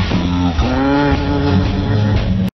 So happy together.